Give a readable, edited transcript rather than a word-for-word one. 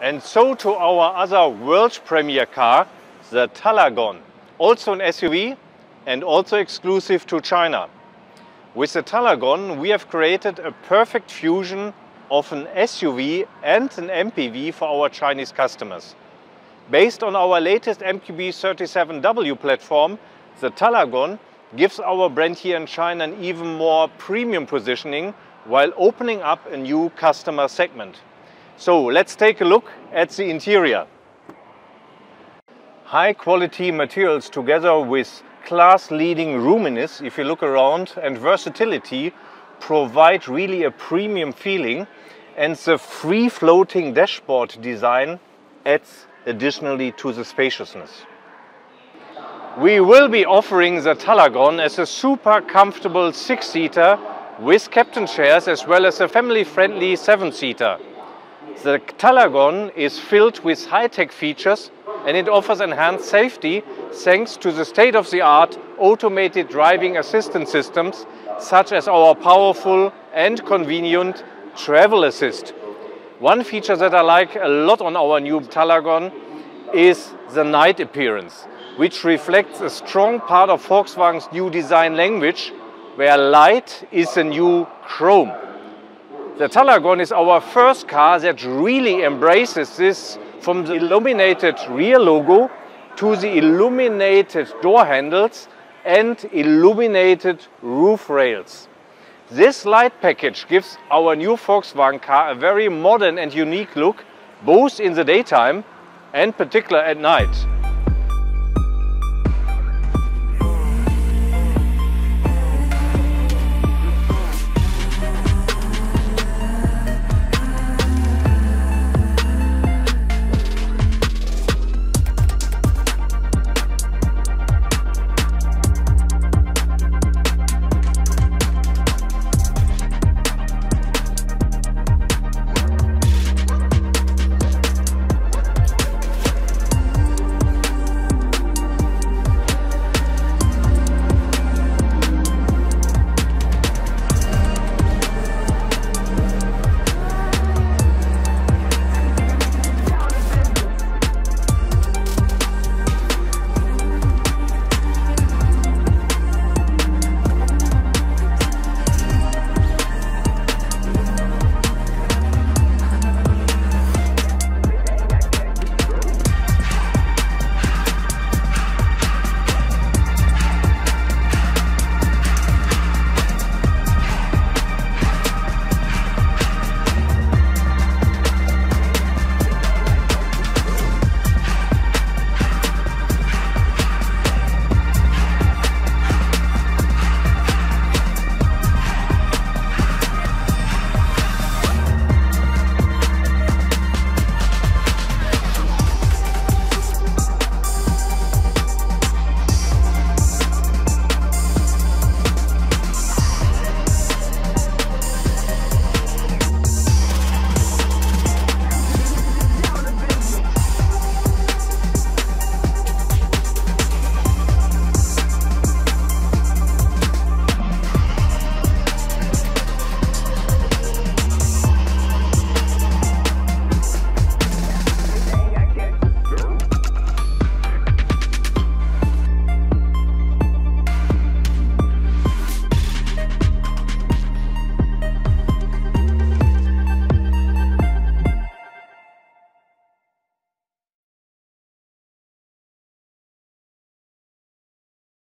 And so to our other world premiere car, the Talagon, also an SUV and also exclusive to China. With the Talagon, we have created a perfect fusion of an SUV and an MPV for our Chinese customers. Based on our latest MQB37W platform, the Talagon gives our brand here in China an even more premium positioning while opening up a new customer segment. So let's take a look at the interior. High quality materials together with class-leading roominess, if you look around, and versatility provide really a premium feeling, and the free-floating dashboard design adds additionally to the spaciousness. We will be offering the Talagon as a super comfortable 6-seater with captain chairs, as well as a family-friendly 7-seater. The Talagon is filled with high-tech features and it offers enhanced safety thanks to the state-of-the-art automated driving assistance systems such as our powerful and convenient Travel Assist. One feature that I like a lot on our new Talagon is the night appearance, which reflects a strong part of Volkswagen's new design language, where light is the new chrome. The Talagon is our first car that really embraces this, from the illuminated rear logo to the illuminated door handles and illuminated roof rails. This light package gives our new Volkswagen car a very modern and unique look, both in the daytime and particularly at night.